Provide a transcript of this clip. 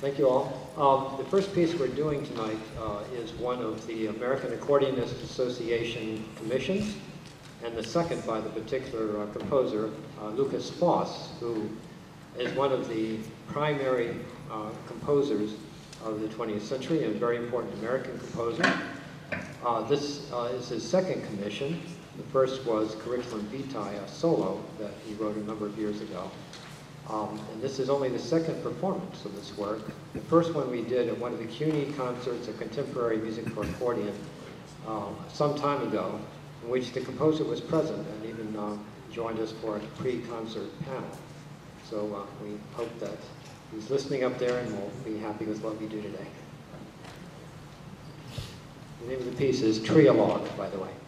Thank you all. The first piece we're doing tonight is one of the American Accordionists' Association commissions, and the second by the particular composer, Lukas Foss, who is one of the primary composers of the 20th century and a very important American composer. This is his second commission. The first was Curriculum Vitae, a solo that he wrote a number of years ago. And this is only the second performance of this work. The first one we did at one of the CUNY Concerts of Contemporary Music for Accordion some time ago, in which the composer was present and even joined us for a pre-concert panel. So we hope that he's listening up there and will be happy with what we do today. The name of the piece is Triologue, by the way.